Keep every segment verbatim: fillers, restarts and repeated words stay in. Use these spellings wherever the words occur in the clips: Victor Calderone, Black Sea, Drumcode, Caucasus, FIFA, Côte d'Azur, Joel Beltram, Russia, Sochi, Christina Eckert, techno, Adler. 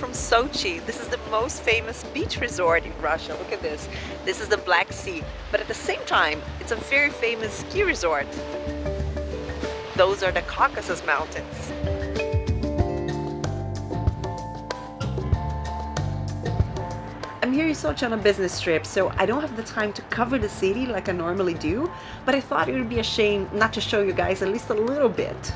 from Sochi. This is the most famous beach resort in Russia. Look at this. This is the Black Sea. But at the same time, it's a very famous ski resort. Those are the Caucasus Mountains. I'm here in Sochi on a business trip, so I don't have the time to cover the city like I normally do, but I thought it would be a shame not to show you guys at least a little bit.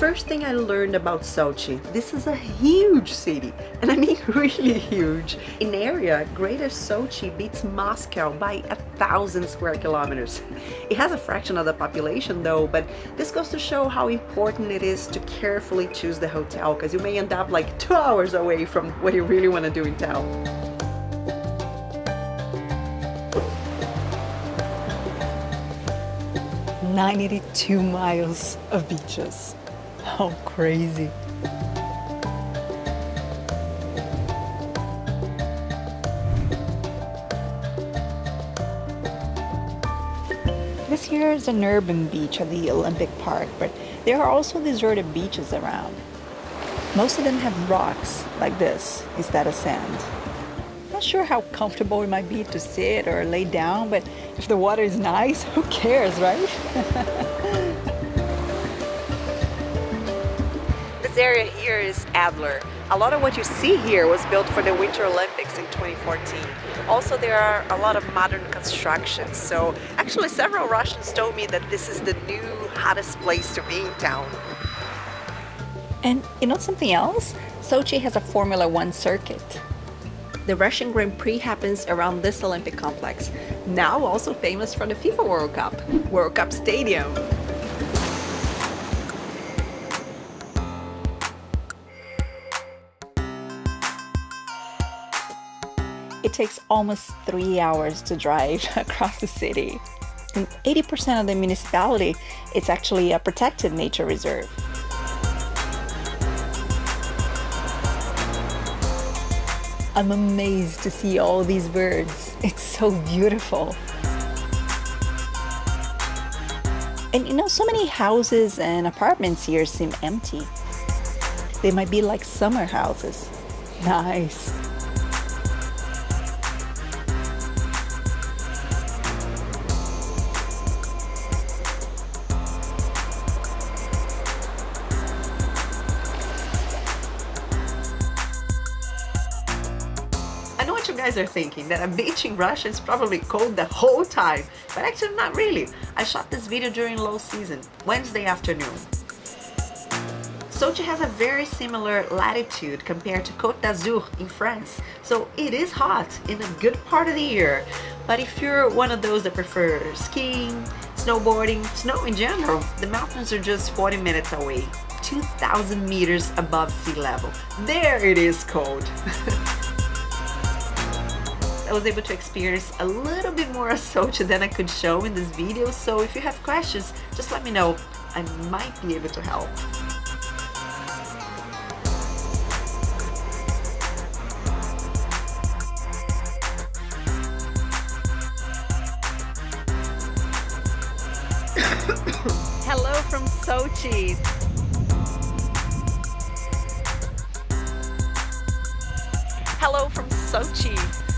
First thing I learned about Sochi, this is a huge city, and I mean really huge. In area, Greater Sochi beats Moscow by a thousand square kilometers. It has a fraction of the population though, but this goes to show how important it is to carefully choose the hotel, because you may end up like two hours away from what you really want to do in town. ninety-two miles of beaches. How crazy. This here is an urban beach at the Olympic Park, but there are also deserted beaches around. Most of them have rocks like this instead of sand. Not sure how comfortable it might be to sit or lay down, but if the water is nice, who cares, right? This area here is Adler. A lot of what you see here was built for the Winter Olympics in twenty fourteen. Also, there are a lot of modern constructions. So actually several Russians told me that this is the new hottest place to be in town. And you know something else? Sochi has a Formula One circuit. The Russian Grand Prix happens around this Olympic complex, now also famous for the FIFA World Cup, World Cup Stadium. It takes almost three hours to drive across the city. In eighty percent of the municipality, it's actually a protected nature reserve. I'm amazed to see all these birds. It's so beautiful. And you know, so many houses and apartments here seem empty. They might be like summer houses. Nice. I know what you guys are thinking, that a beach in Russia is probably cold the whole time, but actually not really. I shot this video during low season, Wednesday afternoon. Sochi has a very similar latitude compared to Côte d'Azur in France, so it is hot in a good part of the year. But if you're one of those that prefer skiing, snowboarding, snow in general, the mountains are just forty minutes away, two thousand meters above sea level. There it is cold. I was able to experience a little bit more of Sochi than I could show in this video, so if you have questions, just let me know. I might be able to help. Hello from Sochi! Hello from Sochi!